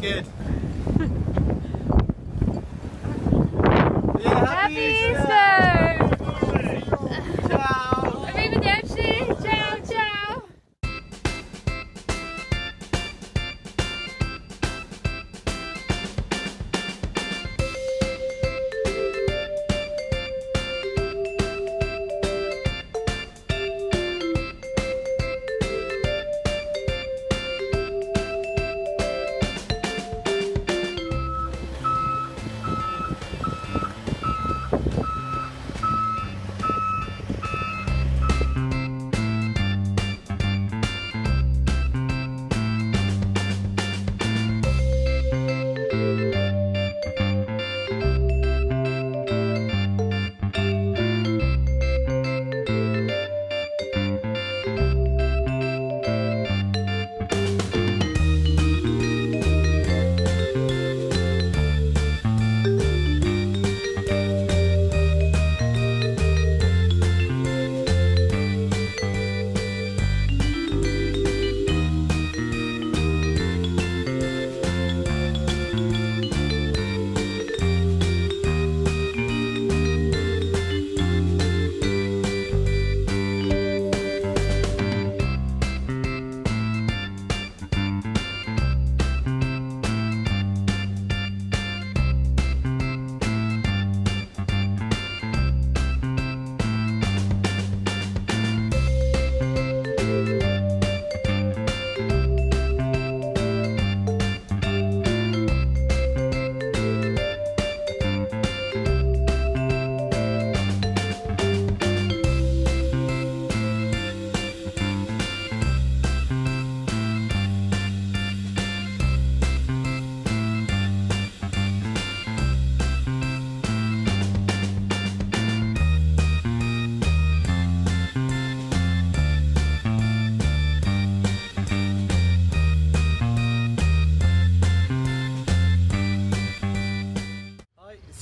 that kid. Yeah, happy Easter! Ciao! Arrivederci! Ciao, ciao!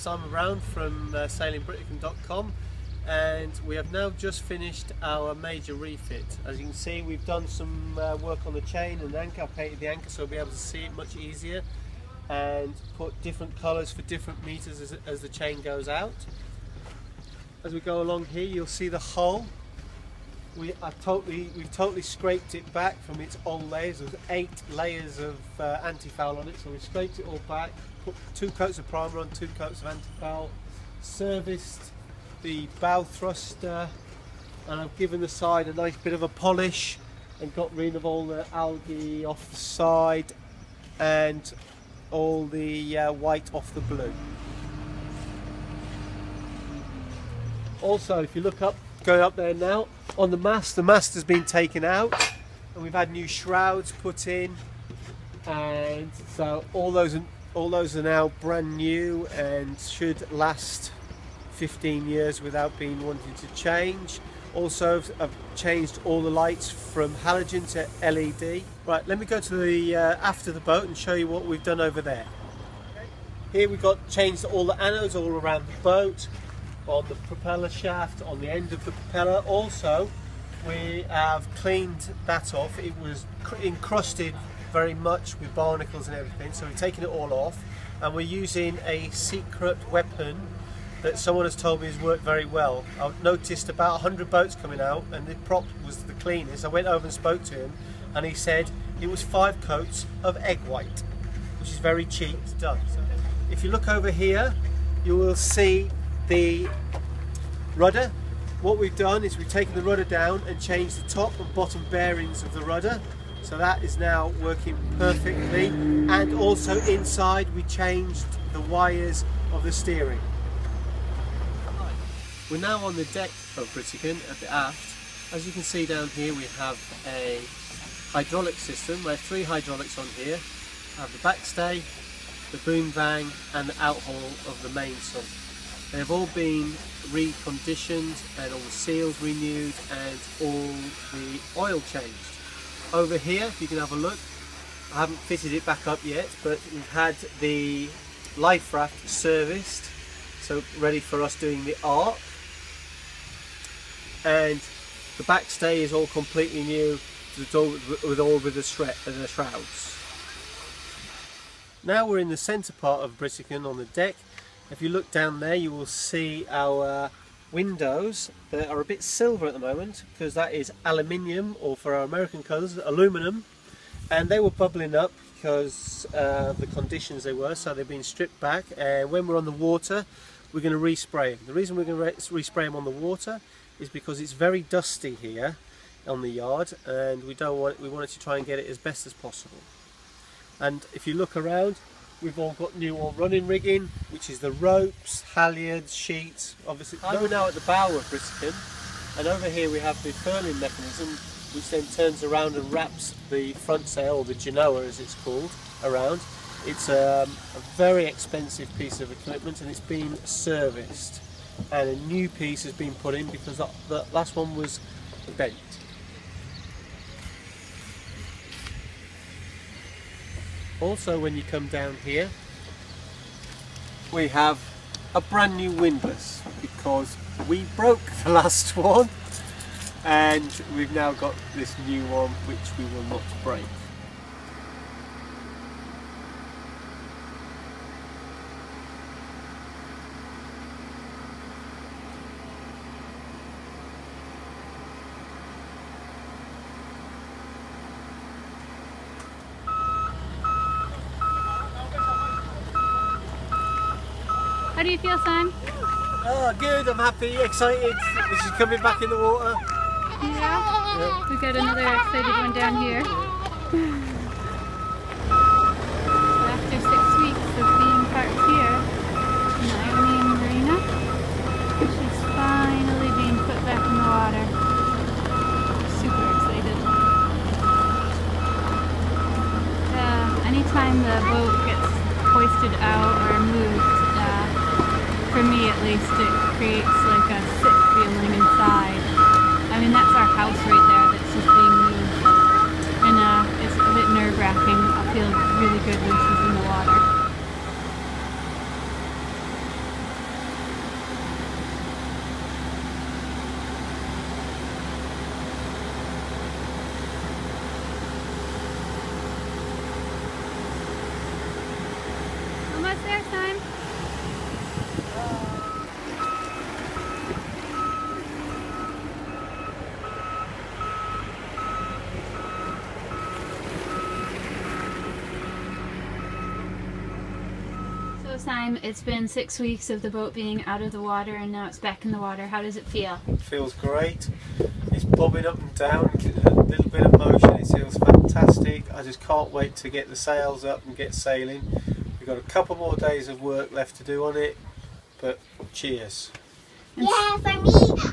I'm around from SailingBritican.com, and we have now just finished our major refit. As you can see, we've done some work on the chain and anchor. I've painted the anchor so we'll be able to see it much easier and put different colours for different meters as the chain goes out. As we go along here, you'll see the hull. We've totally scraped it back from its old layers. There's 8 layers of anti-foul on it, so we've scraped it all back, put 2 coats of primer on, 2 coats of anti-foul, serviced the bow thruster, and I've given the side a nice bit of a polish and got rid of all the algae off the side and all the white off the blue. Also, if you look up, going up there now, on the mast has been taken out and we've had new shrouds put in, and so all those are now brand new and should last 15 years without being wanting to change. Also, I've changed all the lights from halogen to LED. Right, let me go to the aft of the boat and show you what we've done over there. Here we've got changed all the anodes all around the boat, on the propeller shaft, on the end of the propeller. Also, we have cleaned that off. It was encrusted very much with barnacles and everything, so we've taken it all off, and we're using a secret weapon that someone has told me has worked very well. I've noticed about 100 boats coming out and the prop was the cleanest. I went over and spoke to him and he said it was 5 coats of egg white, which is very cheap to do. So if you look over here, you will see the rudder. What we've done is we've taken the rudder down and changed the top and bottom bearings of the rudder, so that is now working perfectly. And also inside, we changed the wires of the steering. We're now on the deck of Britican at the aft. As you can see down here, we have a hydraulic system. We have 3 hydraulics on here. We have the backstay, the boom vang and the outhaul of the mainsail. They've all been reconditioned and all the seals renewed and all the oil changed. Over here, if you can have a look, I haven't fitted it back up yet, but we've had the life raft serviced, so ready for us doing the arc. And the backstay is all completely new with all the shrouds. Now we're in the centre part of Britican on the deck. If you look down there, you will see our windows that are a bit silver at the moment because that is aluminium, or for our American colours, aluminum. And they were bubbling up because of the conditions they were, so they've been stripped back. And when we're on the water, we're going to respray them. The reason we're going to respray them on the water is because it's very dusty here on the yard, and we wanted to try and get it as best as possible. And if you look around, we've all got new all running rigging, which is the ropes, halliards, sheets, obviously. We're now at the bow of Britican, and over here we have the furling mechanism, which then turns around and wraps the front sail, or the genoa as it's called, around. It's a very expensive piece of equipment, and it's been serviced, and a new piece has been put in because the last one was bent. Also, when you come down here, we have a brand new windlass because we broke the last one, and we've now got this new one which we will not break. How do you feel, Sam? Oh, good, I'm happy, excited. This is coming back in the water. Yeah. Yeah. We've got another excited one down here. After 6 weeks of being parked here in Sailing Marina, she's finally being put back in the water. Super excited. Anytime the boat gets hoisted out or moved, for me at least, it creates like a sick feeling inside. I mean, that's our house right there that's just being moved, and it's a bit nerve-wracking. I feel really good when she's in the water. Almost there, Sam. Time, it's been 6 weeks of the boat being out of the water, and now it's back in the water. How does it feel? It feels great. It's bobbing up and down, a little bit of motion. It feels fantastic. I just can't wait to get the sails up and get sailing. We've got a couple more days of work left to do on it, but cheers. Yeah, for me,